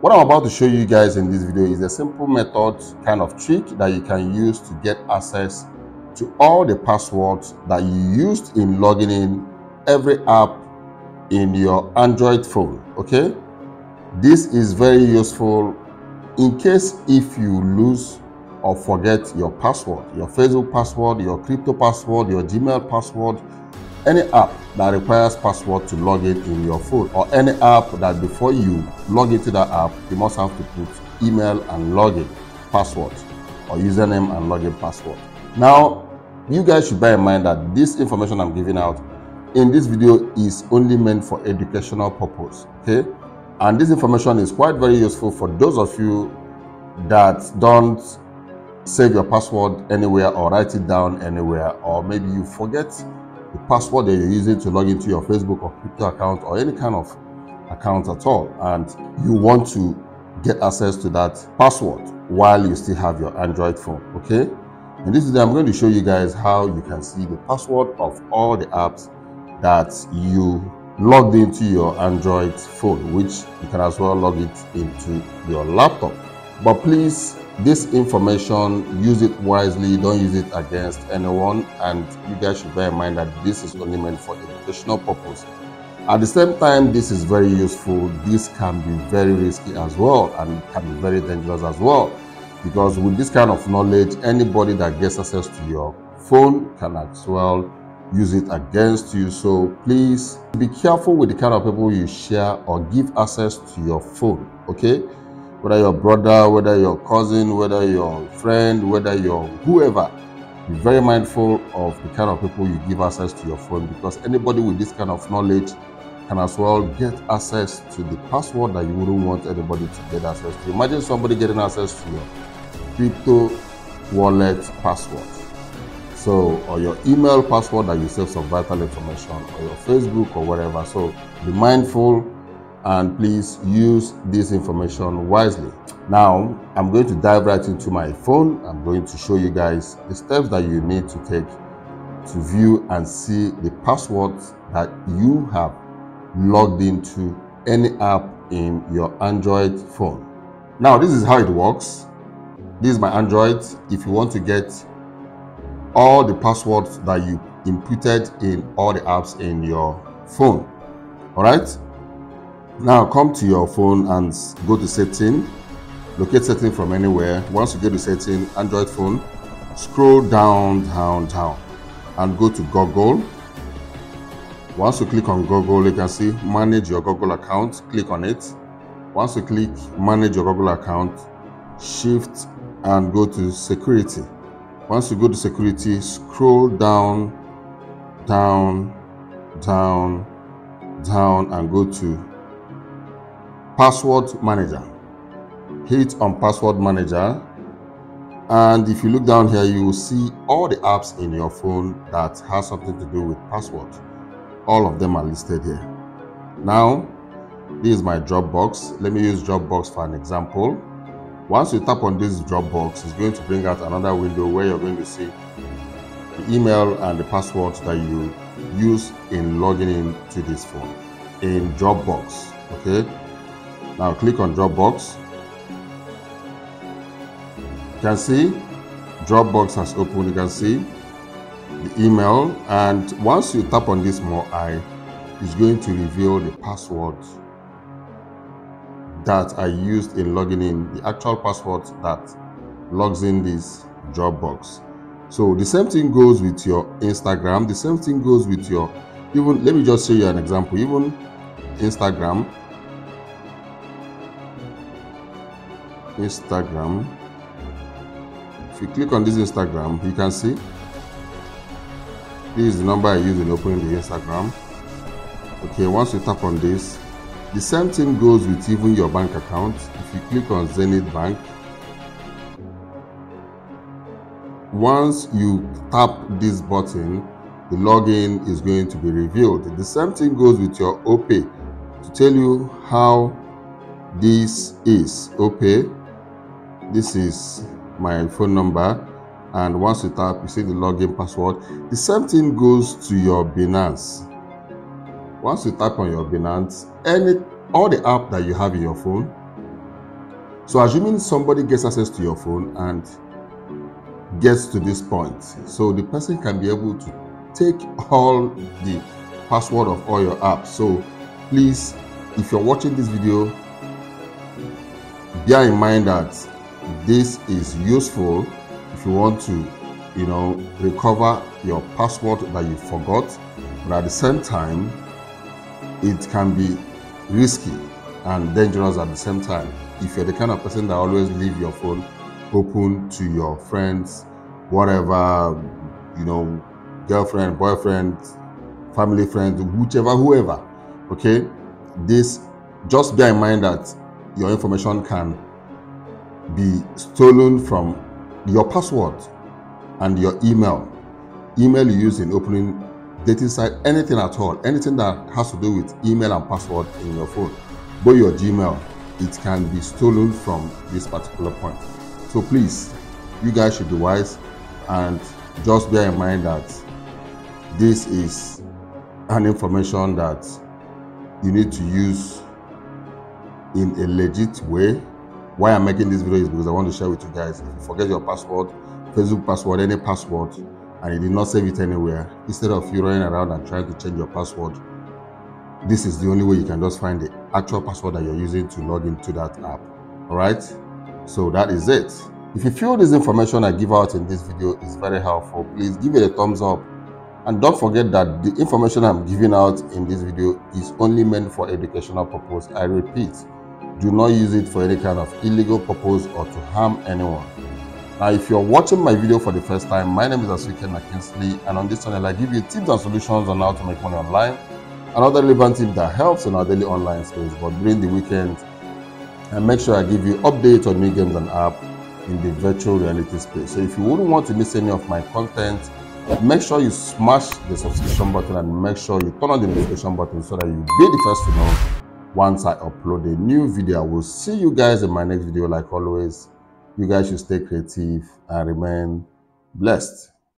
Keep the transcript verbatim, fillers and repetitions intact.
What I'm about to show you guys in this video is a simple method, kind of trick that you can use to get access to all the passwords that you used in logging in every app in your Android phone. Okay, this is very useful in case if you lose or forget your password, your Facebook password, your crypto password, your Gmail password, any app that requires password to log in in your phone, or any app that before you log into that app, you must have to put email and login password, or username and login password. Now, you guys should bear in mind that this information I'm giving out in this video is only meant for educational purpose, okay? And this information is quite very useful for those of you that don't save your password anywhere or write it down anywhere, or maybe you forget the password that you're using to log into your Facebook or crypto account or any kind of account at all, and you want to get access to that password while you still have your Android phone, okay? And this is, I'm going to show you guys how you can see the password of all the apps that you logged into your Android phone, which you can as well log it into your laptop. But please, this information, use it wisely, don't use it against anyone, and you guys should bear in mind that this is only meant for educational purpose. At the same time, this is very useful. This can be very risky as well, and it can be very dangerous as well, because with this kind of knowledge, anybody that gets access to your phone can as well use it against you. So please be careful with the kind of people you share or give access to your phone, okay? Whether your brother, whether your cousin, whether your friend, whether your whoever, be very mindful of the kind of people you give access to your phone, because anybody with this kind of knowledge can as well get access to the password that you wouldn't want anybody to get access to. Imagine somebody getting access to your crypto wallet password, so, or your email password that you save some vital information, or your Facebook or whatever. So be mindful, and please use this information wisely. Now, I'm going to dive right into my phone. I'm going to show you guys the steps that you need to take to view and see the passwords that you have logged into any app in your Android phone. Now, this is how it works. This is my Android. If you want to get all the passwords that you inputted in all the apps in your phone, all right? Now come to your phone and go to setting, locate setting from anywhere. Once you go to setting, Android phone, scroll down, down, down, and go to Google. Once you click on Google, you can see manage your Google account, click on it. Once you click manage your Google account, shift and go to security. Once you go to security, scroll down, down, down, down, and go to Password Manager. Hit on Password Manager, and if you look down here, you will see all the apps in your phone that has something to do with password. All of them are listed here. Now, this is my Dropbox. Let me use Dropbox for an example. Once you tap on this Dropbox, it's going to bring out another window where you're going to see the email and the password that you use in logging in to this phone in Dropbox, okay? Now click on Dropbox. You can see Dropbox has opened. You can see the email, and once you tap on this more eye, it's going to reveal the password that I used in logging in, the actual password that logs in this Dropbox. So the same thing goes with your Instagram. The same thing goes with your, even, let me just show you an example, even Instagram. Instagram. If you click on this Instagram, you can see this is the number I use in opening the Instagram. Okay, once you tap on this, the same thing goes with even your bank account. If you click on Zenith Bank, once you tap this button, the login is going to be revealed. The same thing goes with your Opay. To tell you how this is Opay, this is my phone number, and once you tap, you see the login password. The same thing goes to your Binance. Once you tap on your Binance, any all the app that you have in your phone, So assuming somebody gets access to your phone and gets to this point, so the person can be able to take all the password of all your apps. So please, if you're watching this video, bear in mind that this is useful if you want to, you know, recover your password that you forgot, but at the same time, it can be risky and dangerous at the same time. If you're the kind of person that always leave your phone open to your friends, whatever, you know, girlfriend, boyfriend, family friend, whichever, whoever, okay? This, just bear in mind that your information can be stolen from your password and your email. Email you use in opening dating site, anything at all, anything that has to do with email and password in your phone, but your Gmail, it can be stolen from this particular point. So please, you guys should be wise and just bear in mind that this is an information that you need to use in a legit way. Why I'm making this video is because I want to share with you guys, if you forget your password, Facebook password, any password, and you did not save it anywhere, instead of you running around and trying to change your password, this is the only way you can just find the actual password that you're using to log into that app. All right, so that is it. If you feel this information I give out in this video is very helpful, please give it a thumbs up, and don't forget that the information I'm giving out in this video is only meant for educational purpose. I repeat, do not use it for any kind of illegal purpose or to harm anyone. Now, if you're watching my video for the first time, my name is Ikenna Kingsley, and on this channel I give you tips and solutions on how to make money online. Another relevant tip that helps in our daily online space, but during the weekend, I make sure I give you updates on new games and apps in the virtual reality space. So if you wouldn't want to miss any of my content, make sure you smash the subscription button and make sure you turn on the notification button so that you'll be the first to know once I upload a new video. I will see you guys in my next video. Like always, you guys should stay creative and remain blessed.